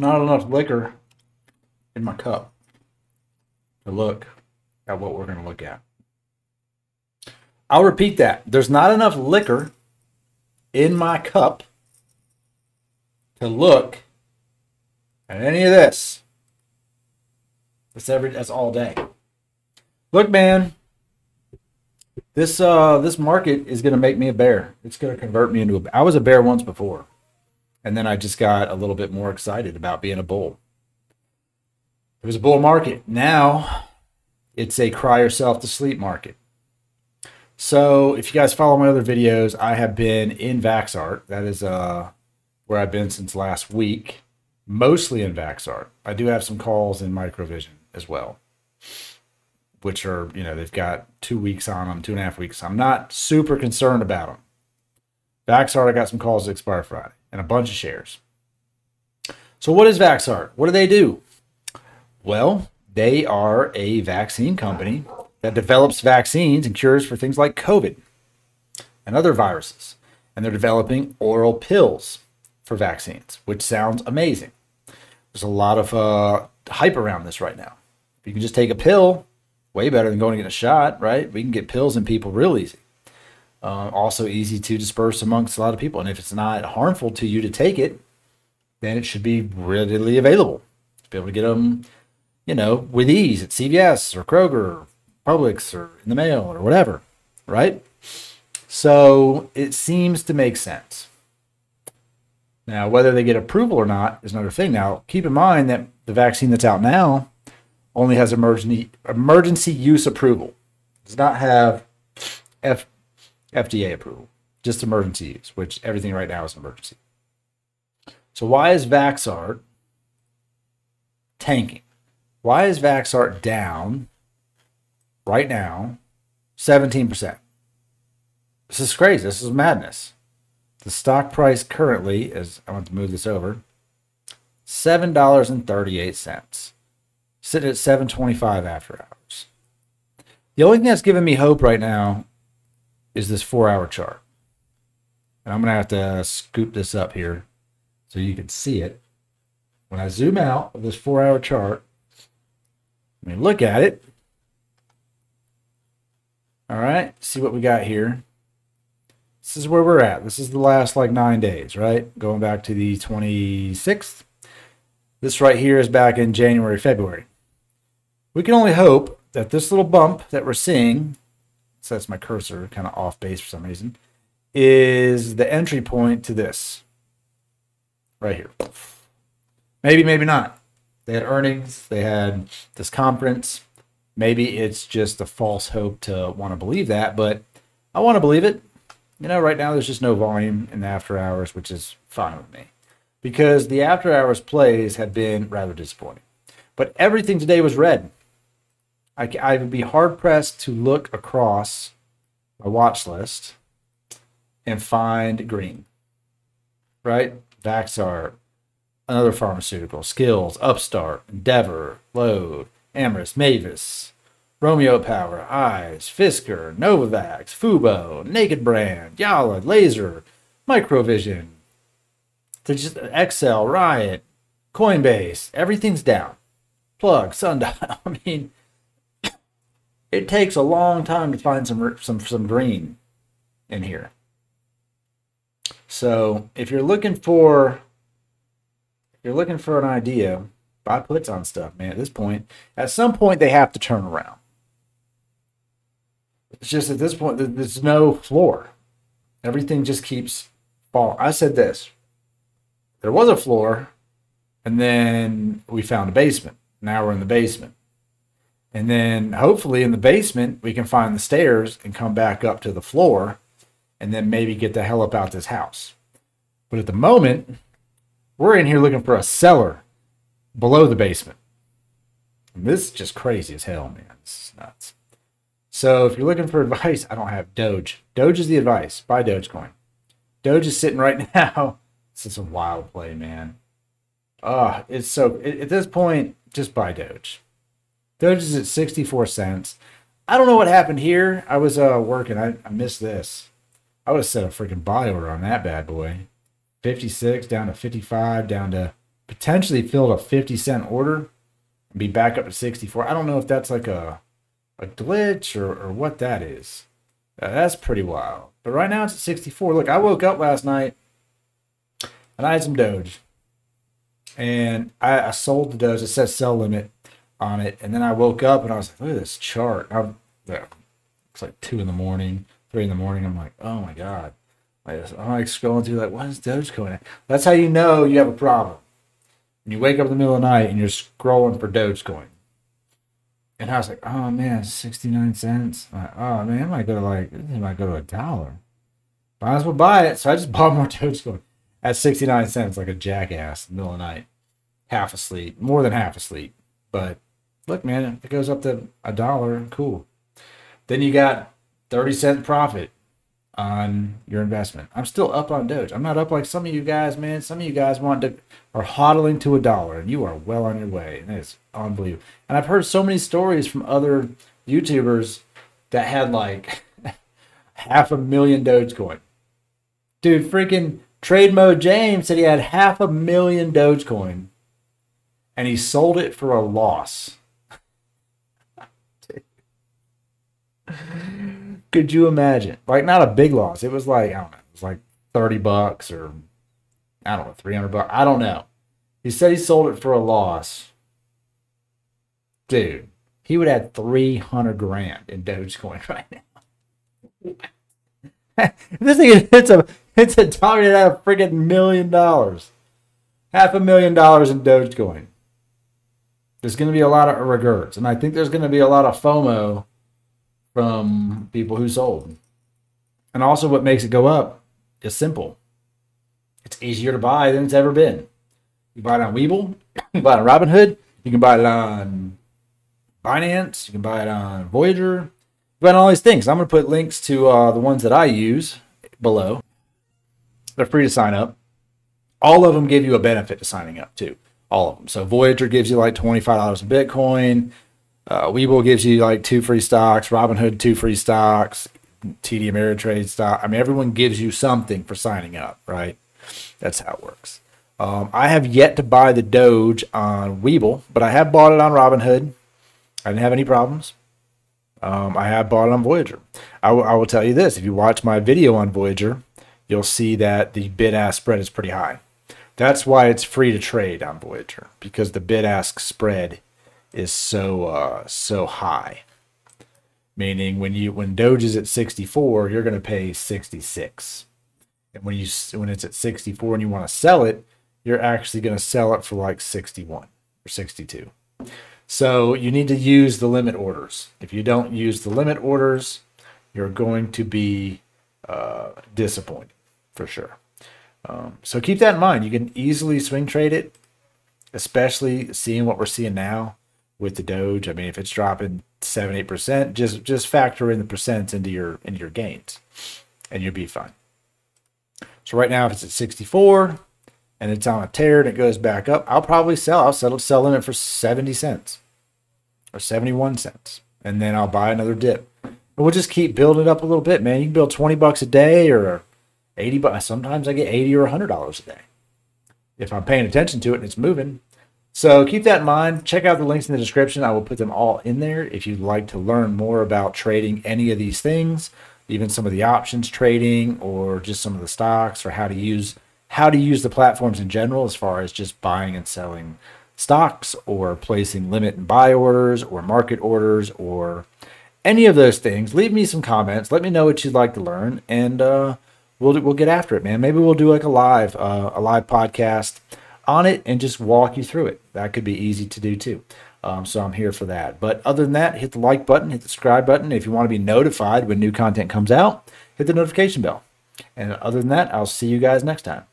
not enough liquor in my cup to look at what we're going to look at. I'll repeat that. There's not enough liquor in my cup to look at any of this. That's all day. Look, man, this market is going to make me a bear. It's going to convert me into a bear. I was a bear once before, and then I just got a little bit more excited about being a bull. It was a bull market. Now it's a cry yourself to sleep market. So if you guys follow my other videos, I have been in VaxArt. That is where I've been since last week, mostly in VaxArt. I do have some calls in Microvision as well, which are, you know, they've got 2 weeks on them, 2.5 weeks. I'm not super concerned about them. VaxArt, I got some calls that expire Friday and a bunch of shares. So what is VaxArt? What do they do? Well, they are a vaccine company that develops vaccines and cures for things like COVID and other viruses. And they're developing oral pills for vaccines, which sounds amazing. There's a lot of hype around this right now. If you can just take a pill, way better than going to get a shot, right? We can get pills in people real easy. Also easy to disperse amongst a lot of people. And if it's not harmful to you to take it, then it should be readily available. Be able to get them, you know, with ease at CVS or Kroger or Publix or in the mail or whatever, right? So it seems to make sense. Now, whether they get approval or not is another thing. Now, keep in mind that the vaccine that's out now only has emergency use approval. It does not have FDA approval, just emergency use, which everything right now is an emergency. So why is VaxArt tanking? Why is VaxArt down right now 17%? This is crazy. This is madness. The stock price currently is, I want to move this over, $7.38. Sitting at $7.25 after hours. The only thing that's giving me hope right now is this 4-hour chart. And I'm going to have to scoop this up here so you can see it. When I zoom out of this 4-hour chart, I mean, look at it. All right, see what we got here. This is where we're at. This is the last like 9 days, right? Going back to the 26th. This right here is back in January, February. We can only hope that this little bump that we're seeing, so that's my cursor kind of off base for some reason, is the entry point to this right here. Maybe, maybe not. They had earnings. They had this conference. Maybe it's just a false hope to want to believe that, but I want to believe it. You know, right now there's just no volume in the after hours, which is fine with me, because the after hours plays have been rather disappointing. But everything today was red. I would be hard-pressed to look across my watch list and find green, right? VaxArt, another pharmaceutical, Skills, Upstart, ENDEAVOR, Load, Amyris, MAVIS, Romeo Power, Eyes, Fisker, Novavax, Fubo, Naked Brand, Yalla, Laser, Microvision, just Excel, Riot, Coinbase. Everything's down. Plug, Sundial. I mean, it takes a long time to find some green in here. So if you're looking for an idea, buy puts on stuff, man. At this point, at some point, they have to turn around. It's just at this point, there's no floor. Everything just keeps falling. I said this. There was a floor, and then we found a basement. Now we're in the basement. And then hopefully in the basement, we can find the stairs and come back up to the floor and then maybe get the hell up out this house. But at the moment, we're in here looking for a cellar below the basement. And this is just crazy as hell, man. This is nuts. So if you're looking for advice, I don't have Doge. Doge is the advice. Buy Dogecoin. Doge is sitting right now. It's just a wild play, man. It's so at this point, just buy Doge. Doge is at 64 cents. I don't know what happened here. I was working. I missed this. I would have set a freaking buy order on that bad boy. 56 down to 55 down to potentially filled a 50-cent order and be back up to 64. I don't know if that's like a glitch or what that is. That's pretty wild. But right now it's at 64. Look, I woke up last night and I had some Doge. And I sold the Doge. It says sell limit on it. And then I woke up and I was like, look at this chart. It's like 2 in the morning, 3 in the morning. I'm like, oh my God. I'm like scrolling through like, what is Dogecoin at? That's how you know you have a problem. And you wake up in the middle of the night and you're scrolling for Dogecoin. And I was like, oh man, 69 cents. Like, oh man, it might go to $1. Might as well buy it. So I just bought more Dogecoin at 69 cents like a jackass in the middle of the night. Half asleep, more than half asleep. But look, man, if it goes up to $1, cool. Then you got 30-cent profit on your investment. I'm still up on Doge. I'm not up like some of you guys, man. Some of you guys are hodling to $1, and you are well on your way. And it's unbelievable. And I've heard so many stories from other YouTubers that had like 500,000 Dogecoin. Dude, freaking TradeMoe James said he had 500,000 Dogecoin, and he sold it for a loss. Could you imagine? Like, not a big loss. It was like, I don't know, it was like $30 or, I don't know, $300. I don't know. He said he sold it for a loss. Dude, he would have 300 grand in Dogecoin right now. This thing, it's a target to have a freaking $1,000,000. $500,000 in Dogecoin. There's going to be a lot of regrets. And I think there's going to be a lot of FOMO from people who sold. And also what makes it go up is simple. It's easier to buy than it's ever been. You buy it on Webull, you buy it on Robinhood, you can buy it on Binance, you can buy it on Voyager, you can buy it on all these things. I'm going to put links to the ones that I use below. They're free to sign up. All of them give you a benefit to signing up too. All of them. So Voyager gives you like $25 in Bitcoin. Webull gives you like 2 free stocks, Robinhood 2 free stocks, TD Ameritrade stock. I mean, everyone gives you something for signing up, right? That's how it works. I have yet to buy the Doge on Webull, but I have bought it on Robinhood. I didn't have any problems. I have bought it on Voyager. I will tell you this. If you watch my video on Voyager, you'll see that the bid-ask spread is pretty high. That's why it's free to trade on Voyager, because the bid-ask spread is so high, meaning when Doge is at 64, you're going to pay 66, and when it's at 64 and you want to sell it, you're actually going to sell it for like 61 or 62. So you need to use the limit orders. If you don't use the limit orders, you're going to be disappointed for sure. So keep that in mind. You can easily swing trade it, especially seeing what we're seeing now with the Doge. I mean, if it's dropping 7-8%, just factor in the percents into your gains, and you'll be fine. So right now, if it's at 64 and it's on a tear and it goes back up, I'll probably sell. I'll sell limit for 70 cents or 71 cents, and then I'll buy another dip. And we'll just keep building it up a little bit, man. You can build $20 a day or $80. Sometimes I get $80 or $100 a day if I'm paying attention to it and it's moving. So keep that in mind. Check out the links in the description. I will put them all in there if you'd like to learn more about trading any of these things, even some of the options trading or just some of the stocks, or how to use the platforms in general as far as just buying and selling stocks or placing limit and buy orders or market orders or any of those things. Leave me some comments. Let me know what you'd like to learn, and we'll get after it, man. Maybe we'll do like a live podcast on it and just walk you through it. That could be easy to do too. So I'm here for that. But other than that, hit the like button, hit the subscribe button. If you want to be notified when new content comes out, hit the notification bell. And other than that, I'll see you guys next time.